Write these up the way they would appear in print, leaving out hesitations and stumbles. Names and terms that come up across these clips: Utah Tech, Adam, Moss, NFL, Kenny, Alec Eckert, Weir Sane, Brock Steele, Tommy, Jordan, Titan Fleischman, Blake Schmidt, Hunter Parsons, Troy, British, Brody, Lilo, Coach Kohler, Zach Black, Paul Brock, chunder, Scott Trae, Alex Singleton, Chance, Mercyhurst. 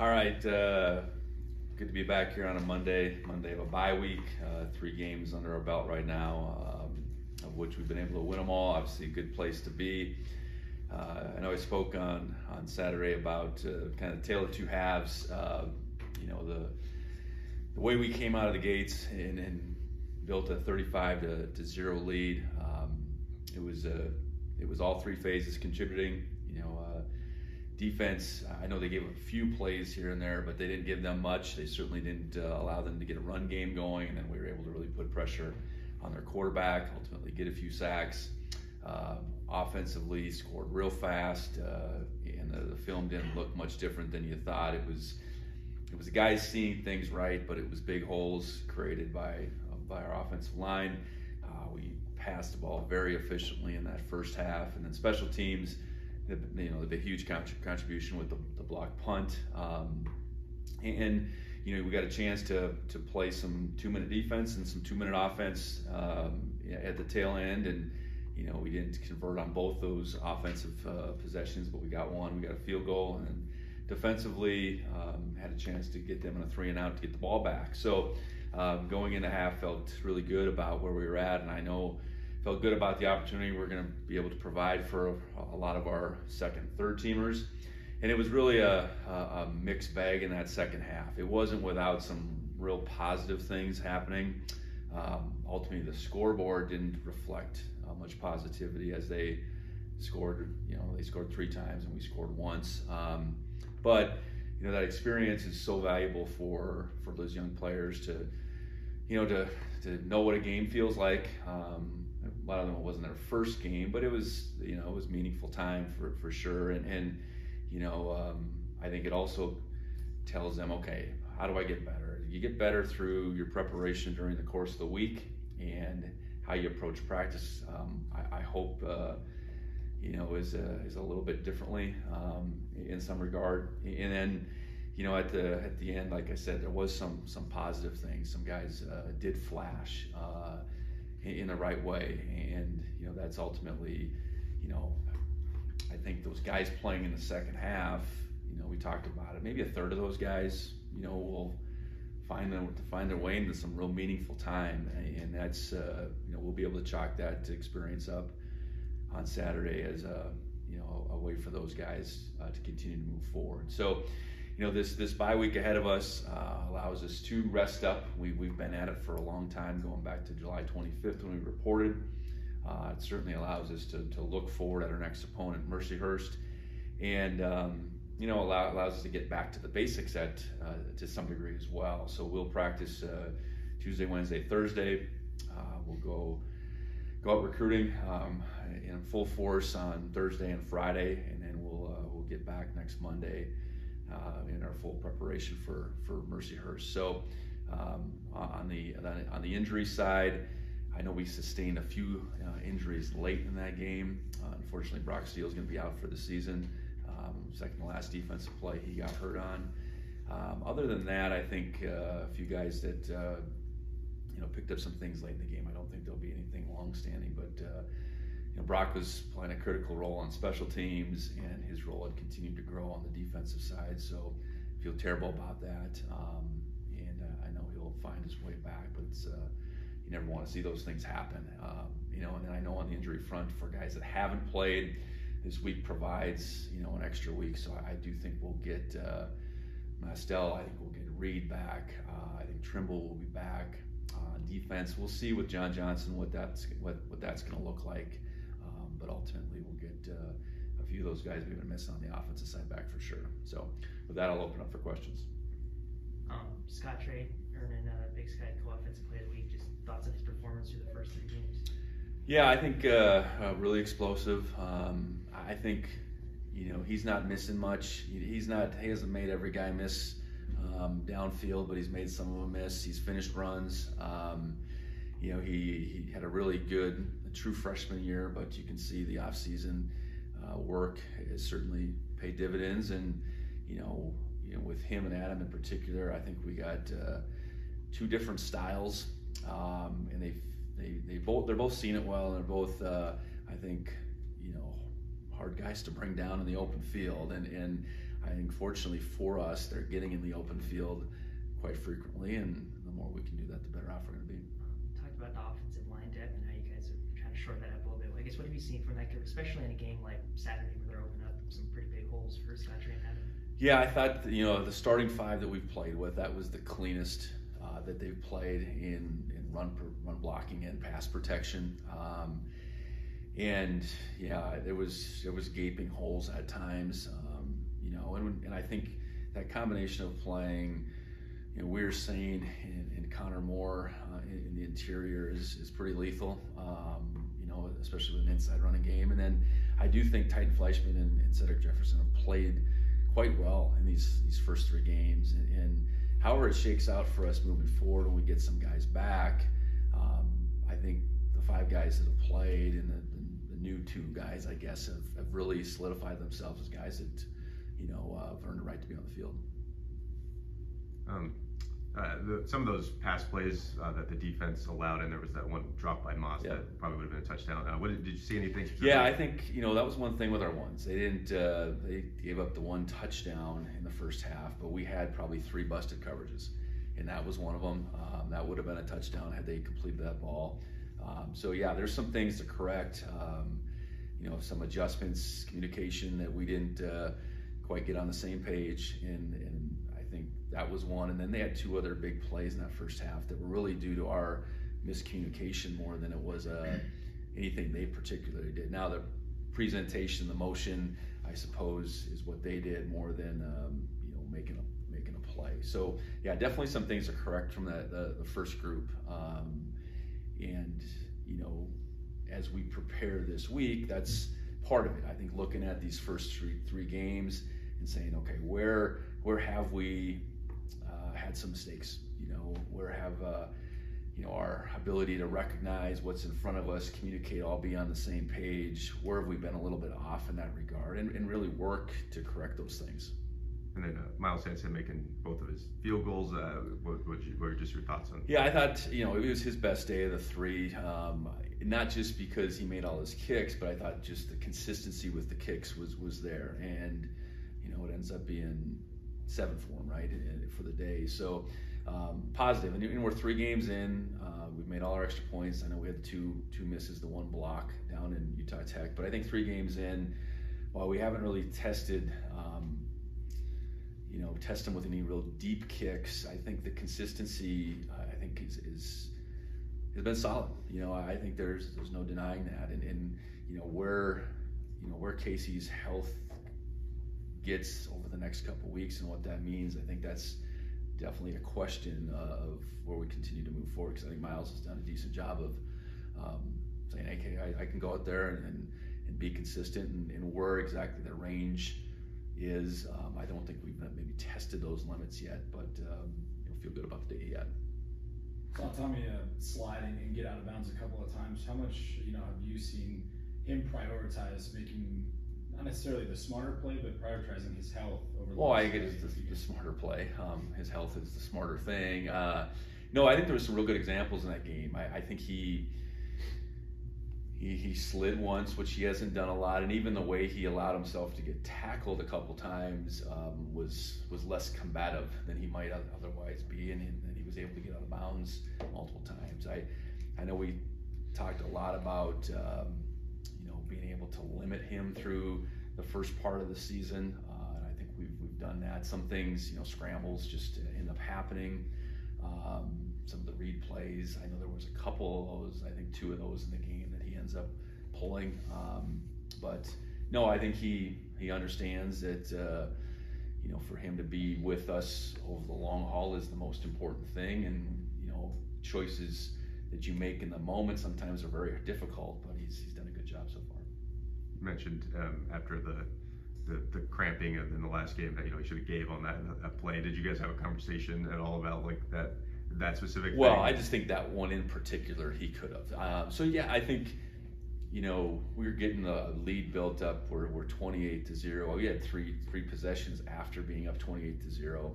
All right, good to be back here on a Monday of a bye week. Three games under our belt right now, of which we've been able to win them all. Obviously a good place to be. I know I spoke on Saturday about kind of tale of two halves, you know, the way we came out of the gates and built a 35-0 lead. It was all three phases contributing, you know. Defense, I know they gave a few plays here and there, but they didn't give them much. They certainly didn't allow them to get a run game going, and then we were able to really put pressure on their quarterback, ultimately get a few sacks. Offensively, scored real fast, and the film didn't look much different than you thought. It was the guys seeing things right, but it was big holes created by our offensive line. We passed the ball very efficiently in that first half, and then special teams, you know, the huge contribution with the block punt, and you know, we got a chance to play some 2-minute defense and some 2-minute offense at the tail end, and you know, we didn't convert on both those offensive possessions, but we got one. We got a field goal, and then defensively had a chance to get them on a 3-and-out to get the ball back. So going into half, felt really good about where we were at, and I know. Felt good about the opportunity we're going to be able to provide for a lot of our second, third teamers. And it was really a mixed bag in that second half. It wasn't without some real positive things happening. Ultimately, the scoreboard didn't reflect much positivity, as they scored, you know, they scored three times and we scored once. But, you know, that experience is so valuable for those young players to, you know, to know what a game feels like. A lot of them, it wasn't their first game, but it was, you know, it was meaningful time for sure. And you know, I think it also tells them, okay, how do I get better? You get better through your preparation during the course of the week and how you approach practice. I hope, you know, is a little bit differently in some regard. And then, you know, at the end, like I said, there was some positive things. Some guys did flash in the right way, and you know, that's ultimately, you know, I think those guys playing in the second half, you know, we talked about it, maybe a third of those guys, you know, will find their way into some real meaningful time, and that's you know, we'll be able to chalk that experience up on Saturday as a, you know, a way for those guys to continue to move forward. So you know, this bye week ahead of us allows us to rest up. We've been at it for a long time, going back to July 25th when we reported. It certainly allows us to look forward at our next opponent, Mercyhurst, and you know, allows us to get back to the basics at to some degree as well. So we'll practice Tuesday, Wednesday, Thursday. We'll go out recruiting in full force on Thursday and Friday, and then we'll get back next Monday. In our full preparation for Mercyhurst. So on the injury side, I know we sustained a few injuries late in that game. Unfortunately, Brock Steele is going to be out for the season. Second to last defensive play he got hurt on. Other than that, I think a few guys that you know, picked up some things late in the game. I don't think there'll be anything long-standing, but you know, Brock was playing a critical role on special teams, and his role had continued to grow on the defensive side. So I feel terrible about that, and I know he'll find his way back. But it's, you never want to see those things happen, you know. And then I know on the injury front, for guys that haven't played, this week provides, you know, an extra week. So I do think we'll get Mastel. I think we'll get Reed back. I think Trimble will be back. Defense, we'll see with John Johnson what that's going to look like. But ultimately, we'll get a few of those guys we've been missing on the offensive side back for sure. So with that, I'll open up for questions. Scott Trae, earning Big Sky Co-Offensive Player of the Week. Just thoughts on his performance through the first three games? Yeah, I think really explosive. I think, you know, he's not missing much. He hasn't made every guy miss downfield, but he's made some of them miss. He's finished runs. You know, he had a really good, true freshman year, but you can see the off-season work has certainly paid dividends. And you know, with him and Adam in particular, I think we got two different styles, and they're both seen it well, and they're both I think, you know, hard guys to bring down in the open field. And I think fortunately for us, they're getting in the open field quite frequently, and the more we can do that, the better off we're going to be. Talked about the offensive line depth and how you guys are trying to shore that up a little bit. I guess what have you seen from that, especially in a game like Saturday where they're opening up some pretty big holes for Scott Trae and Adam? Yeah, I thought, you know, the starting five that we've played with, that was the cleanest that they've played in run blocking and pass protection. And yeah, there was gaping holes at times, you know, and I think that combination of playing, you know, Weir Sane and Connor Moore in the interior is pretty lethal, you know, especially with an inside running game. And then I do think Titan Fleischman and Cedric Jefferson have played quite well in these first three games, and however it shakes out for us moving forward when we get some guys back, I think the five guys that have played and the new two guys, I guess, have really solidified themselves as guys that, you know, have earned the right to be on the field. Some of those pass plays that the defense allowed, and there was that one drop by Moss that probably would have been a touchdown. Did you see anything specific? Yeah, I think, you know, that was one thing with our ones. They didn't. They gave up the one touchdown in the first half, but we had probably three busted coverages, and that was one of them. That would have been a touchdown had they completed that ball. So yeah, there's some things to correct. You know, some adjustments, communication that we didn't quite get on the same page, and I think that was one. And then they had two other big plays in that first half that were really due to our miscommunication more than it was anything they particularly did. Now the presentation, the motion, I suppose, is what they did more than you know, making a play. So yeah, definitely some things to correct from that the first group. And you know, as we prepare this week, that's part of it. I think looking at these first three games and saying, okay, where have we had some mistakes? You know, where have you know, our ability to recognize what's in front of us, communicate, all be on the same page? Where have we been a little bit off in that regard, and really work to correct those things? And then Miles Hansen making both of his field goals. What were just your thoughts on? Yeah, I thought, you know, it was his best day of the three. Not just because he made all his kicks, but I thought just the consistency with the kicks was there, and you know, it ends up being 7 for him, right, for the day. So positive, and we're three games in. We've made all our extra points. I know we had two misses, the one block down in Utah Tech, but I think three games in, while we haven't really tested, you know, test them with any real deep kicks, I think the consistency, I think has been solid. You know, I think there's no denying that, and you know, where Casey's health gets over the next couple of weeks and what that means, I think that's definitely a question of where we continue to move forward, because I think Miles has done a decent job of saying, okay, I can go out there and be consistent, and where exactly the range is. I don't think we've maybe tested those limits yet, but you know, feel good about the day yet. Saw Tommy sliding and get out of bounds a couple of times. How much, you know, have you seen him prioritize making not necessarily the smarter play, but prioritizing his health over? Well, I think it is the smarter play. His health is the smarter thing. No, I think there was some real good examples in that game. I think he slid once, which he hasn't done a lot, and even the way he allowed himself to get tackled a couple times was less combative than he might otherwise be, and he was able to get out of bounds multiple times. I know we talked a lot about being able to limit him through the first part of the season, and I think we've done that. Some things, you know, scrambles just end up happening. Some of the read plays, I know there was a couple of those, I think two of those in the game that he ends up pulling. But no, I think he understands that, you know, for him to be with us over the long haul is the most important thing, and you know, choices that you make in the moment sometimes are very difficult, but he's done a good job so far. You mentioned after the cramping in the last game that, you know, he should have gave on that play. Did you guys have a conversation at all about like that specific thing? Well, I just think that one in particular he could have. So yeah, I think, you know, we were getting the lead built up. We're 28-0. We had three possessions after being up 28-0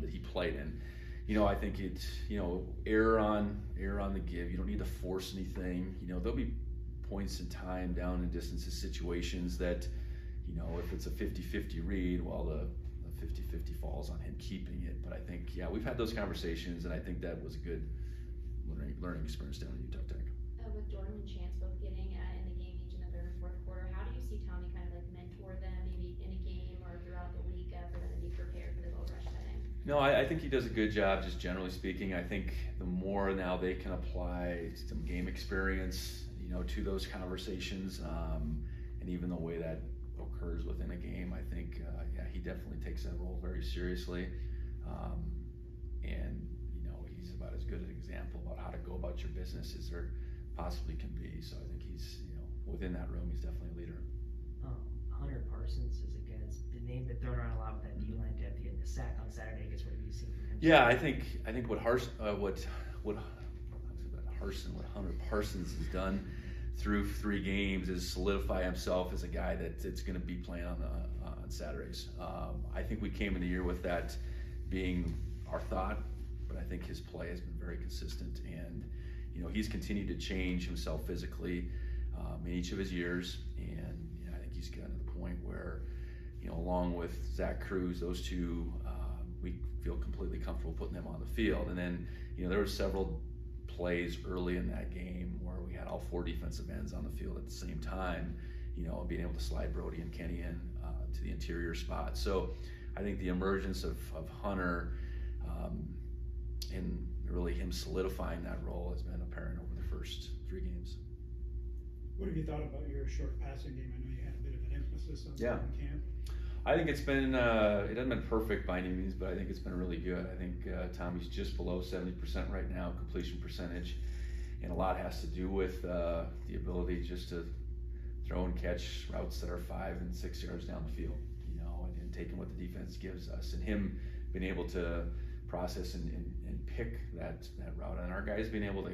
that he played in. You know, I think it's, you know, err on the give. You don't need to force anything. You know, there'll be points in time, down in distances, situations that, you know, if it's a 50-50 read, well, the 50-50 falls on him keeping it. But I think, yeah, we've had those conversations, and I think that was a good learning experience down at Utah Tech. With Jordan and Chance both getting in the game each in the third and fourth quarter, how do you see Tommy kind of like mentor them maybe in a game or throughout the week for them to be prepared for the goal rush setting? No, I think he does a good job, just generally speaking. I think the more now they can apply some game experience, you know, to those conversations, and even the way that occurs within a game, I think, yeah, he definitely takes that role very seriously. And, you know, he's about as good an example about how to go about your business as there possibly can be. So I think he's, you know, within that room, he's definitely a leader. Hunter Parsons is a guy that's been named and thrown around a lot with that D-line depth. He had the sack on Saturday. I guess what have you seen from him? Yeah, I think what Hunter Parsons has done through 3 games is solidify himself as a guy that it's going to be playing on Saturdays. I think we came in the year with that being our thought, but I think his play has been very consistent, and you know, he's continued to change himself physically in each of his years, and you know, I think he's gotten to the point where, you know, along with Zach Cruz, those two, we feel completely comfortable putting them on the field. And then, you know, there were several plays early in that game where we had all 4 defensive ends on the field at the same time, you know, being able to slide Brody and Kenny in to the interior spot. So I think the emergence of Hunter and really him solidifying that role has been apparent over the first 3 games. What have you thought about your short passing game? I know you had a bit of an emphasis on camp. I think it's been, it hasn't been perfect by any means, but I think it's been really good. I think Tommy's just below 70% right now, completion percentage. And a lot has to do with the ability just to throw and catch routes that are 5 and 6 yards down the field, you know, and taking what the defense gives us. And him being able to process and pick that route. And our guys being able to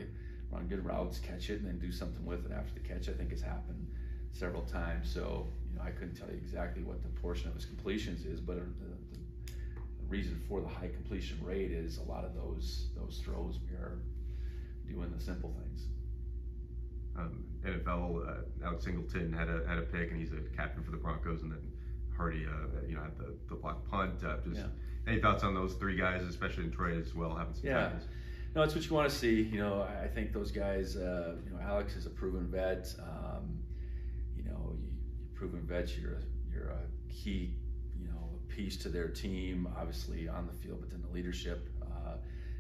run good routes, catch it, and then do something with it after the catch, I think has happened several times. So, you know, I couldn't tell you exactly what the portion of his completions is, but the reason for the high completion rate is a lot of those throws we are doing the simple things. NFL, Alex Singleton had a pick, and he's a captain for the Broncos, and then Hardy, you know, had the block punt. Any thoughts on those 3 guys, especially in Troy as well, having some tackles? No, it's what you want to see. You know, I think those guys, you know, Alex is a proven vet. You know, you're proven vets, you're a key, you know, piece to their team, obviously on the field, but then the leadership,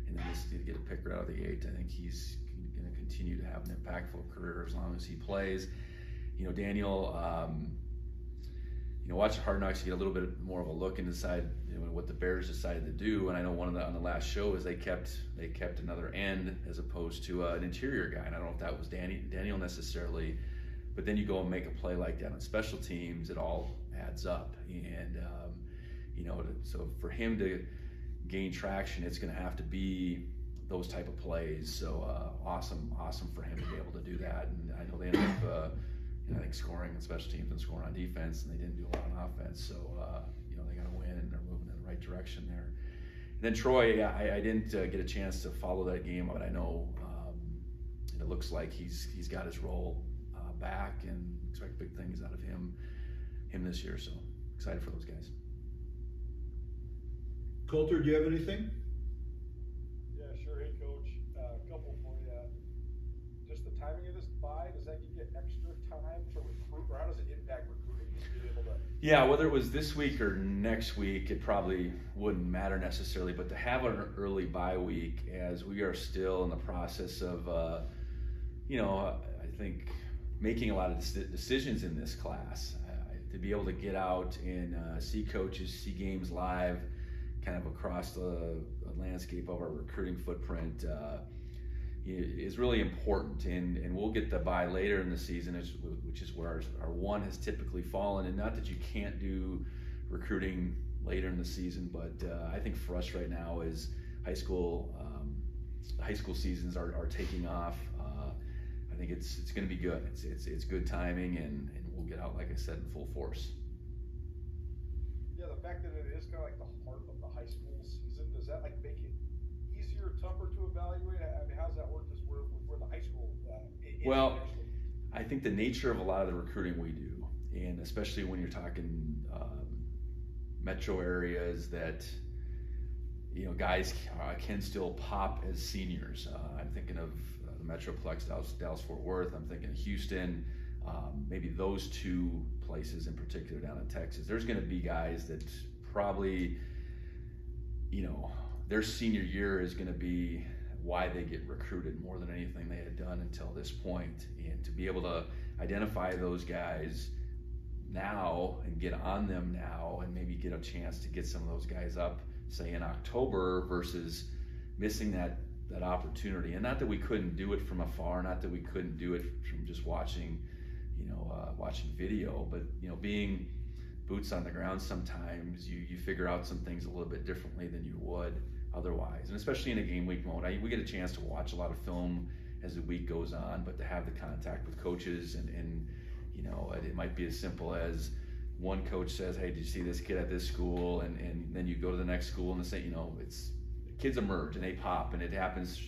and then just to get a picker out of the 8. I think he's going to continue to have an impactful career as long as he plays. You know, Daniel, you know, watching Hard Knocks, you get a little bit more of a look and decide, you know, what the Bears decided to do. And I know on the last show is they kept another end as opposed to an interior guy. And I don't know if that was Daniel necessarily. But then you go and make a play like that on special teams, it all adds up. And, you know, so for him to gain traction, it's going to have to be those type of plays. So awesome for him to be able to do that. And I know they ended up, you know, I think, scoring on special teams and scoring on defense, and they didn't do a lot on offense. So, you know, they got to win, and they're moving in the right direction there. And then Troy, I didn't get a chance to follow that game, but I know it looks like he's got his role back, and expect big things out of him this year. So excited for those guys. Coulter, do you have anything? Yeah, sure. Hey, Coach. A couple for you. Just the timing of this bye, does that give you extra time to recruit, or how does it impact recruiting? Being able to... Yeah, whether it was this week or next week, it probably wouldn't matter necessarily. But to have an early bye week, as we are still in the process of, you know, I think making a lot of decisions in this class, to be able to get out and see coaches, see games live, kind of across the landscape of our recruiting footprint is really important. And we'll get the bye later in the season, which is where our one has typically fallen. And not that you can't do recruiting later in the season, but I think for us right now is high school seasons are taking off. I think it's going to be good. It's good timing, and we'll get out, like I said, in full force. Yeah, the fact that it is kind of like the heart of the high school season, does that like make it easier, tougher to evaluate? I mean, how does that work? Because we're the high school. Well, I think the nature of a lot of the recruiting we do And especially when you're talking metro areas that, you know, guys can still pop as seniors. I'm thinking of the Metroplex, Dallas-Fort Worth. I'm thinking of Houston. Maybe those two places in particular down in Texas. There's going to be guys that probably, you know, their senior year is going to be why they get recruited more than anything they had done until this point. And to be able to identify those guys now and get on them now and maybe get a chance to get some of those guys up, say in October, versus missing that opportunity. And not that we couldn't do it from afar, not that we couldn't do it from just watching, you know, watching video, but, you know, being boots on the ground, sometimes you figure out some things a little bit differently than you would otherwise. And especially in a game week mode, we get a chance to watch a lot of film as the week goes on, but to have the contact with coaches and you know, it might be as simple as one coach says, hey, did you see this kid at this school? And then you go to the next school and they say, you know, it's kids emerge and they pop, and it happens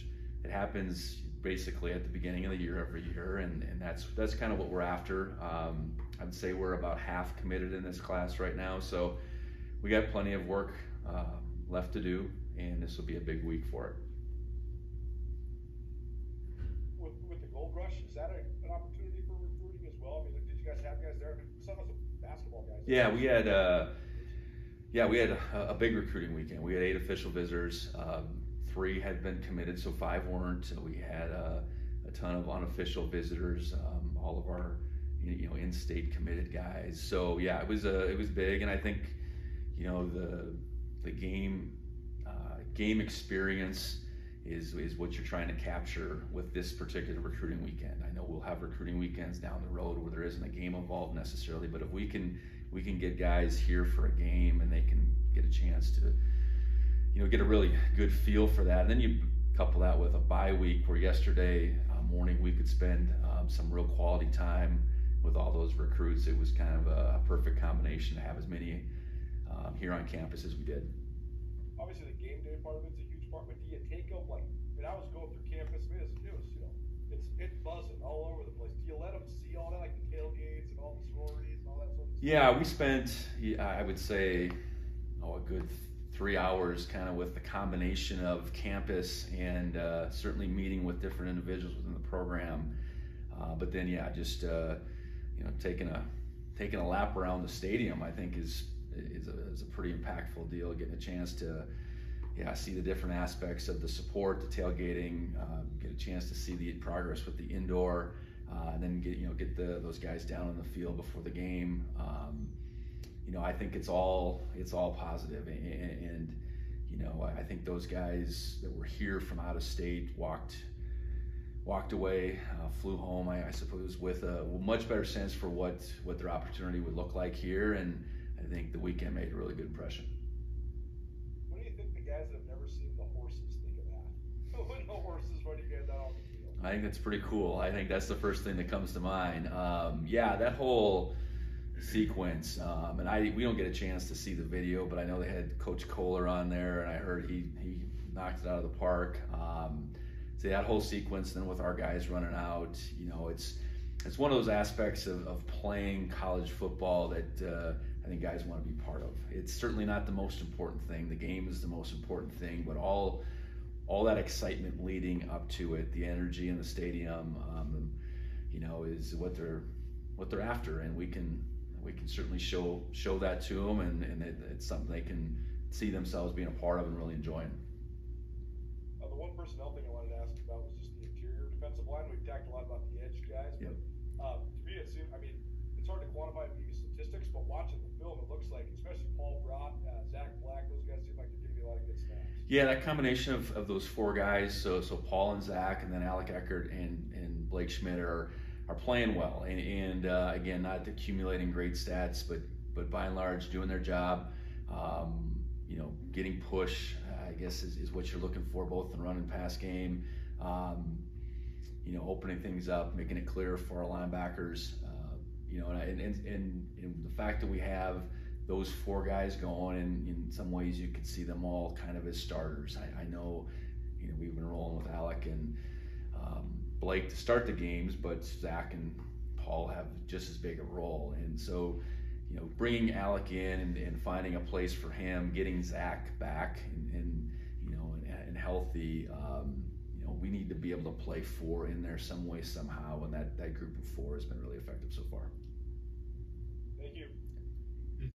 basically at the beginning of the year every year, and that's kind of what we're after. I'd say we're about half committed in this class right now, so we got plenty of work left to do, and this will be a big week for it. With the Gold Rush, is that an opportunity for recruiting as well? I mean, did you guys have guys there? Some of the basketball guys. Yeah, we had a big recruiting weekend. We had 8 official visitors. 3 had been committed, so 5 weren't. So we had a ton of unofficial visitors, all of our, you know, in-state committed guys. So yeah, it was big, and I think, you know, the game experience is what you're trying to capture with this particular recruiting weekend. I know we'll have recruiting weekends down the road where there isn't a game involved necessarily, but if we can get guys here for a game and they can get a chance to, you know, get a really good feel for that. And then you couple that with a bye week where yesterday morning we could spend some real quality time with all those recruits. It was kind of a perfect combination to have as many here on campus as we did. Obviously the game day part of it's a huge part, but do you take them, like, when I was going through campus, it was, you know, it's buzzing all over the place. Do you let them see all that, like the tailgates and all the sororities and all that sort of stuff? Yeah, we spent, I would say, a good 3 hours kind of with the combination of campus and certainly meeting with different individuals within the program. But then, yeah, just, you know, taking a lap around the stadium, I think is a pretty impactful deal, getting a chance to, yeah, see the different aspects of the support, the tailgating, get a chance to see the progress with the indoor, and then get those guys down on the field before the game. You know, I think it's all positive, and you know, I think those guys that were here from out of state walked away, flew home, I suppose, with a much better sense for what their opportunity would look like here, and I think the weekend made a really good impression. What do you think the guys that have never seen the horses think of that? When the horses, when you get that on the field? I think that's pretty cool. I think that's the first thing that comes to mind. Yeah, that whole sequence, and we don't get a chance to see the video, but I know they had Coach Kohler on there, and I heard he knocked it out of the park. So that whole sequence, then with our guys running out, you know, it's one of those aspects of playing college football that I think guys want to be part of. It's certainly not the most important thing. The game is the most important thing, but all that excitement leading up to it, the energy in the stadium, you know, is what they're after, and we can certainly show that to them, and it's something they can see themselves being a part of and really enjoying. The one personnel thing I wanted to ask about was just the interior defensive line. We've talked a lot about the edge guys, but yep. To me, it seemed, I mean, it's hard to quantify maybe statistics, but watching the film, it looks like, especially Paul Brock, Zach Black, those guys seem like they're giving you a lot of good snaps. Yeah, that combination of those 4 guys, so Paul and Zach, and then Alec Eckert and Blake Schmidt are playing well, and again, not accumulating great stats, but by and large doing their job. You know, getting push, I guess, is what you're looking for, both the run and pass game. You know, opening things up, making it clear for our linebackers. You know, and the fact that we have those 4 guys going, and in some ways you could see them all kind of as starters. I know, you know, we've been rolling with Alec and Blake to start the games, but Zach and Paul have just as big a role. And so, you know, bringing Alec in and finding a place for him, getting Zach back and you know, and healthy, you know, we need to be able to play four in there some way, somehow, and that group of four has been really effective so